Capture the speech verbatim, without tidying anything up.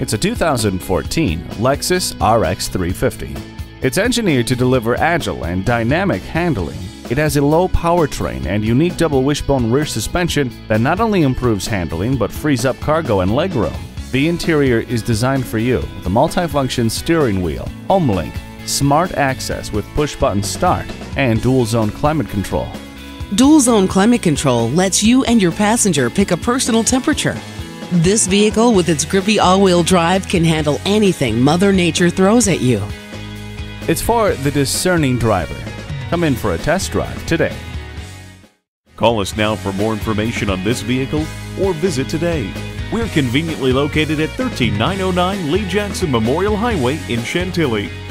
It's a two thousand fourteen Lexus R X three fifty. It's engineered to deliver agile and dynamic handling. It has a low powertrain and unique double wishbone rear suspension that not only improves handling but frees up cargo and legroom. The interior is designed for you with a multifunction steering wheel, HomeLink, smart access with push-button start, and dual-zone climate control. Dual-zone climate control lets you and your passenger pick a personal temperature. This vehicle with its grippy all-wheel drive can handle anything Mother Nature throws at you. It's for the discerning driver. Come in for a test drive today. Call us now for more information on this vehicle or visit today. We're conveniently located at one three nine oh nine Lee Jackson Memorial Highway in Chantilly.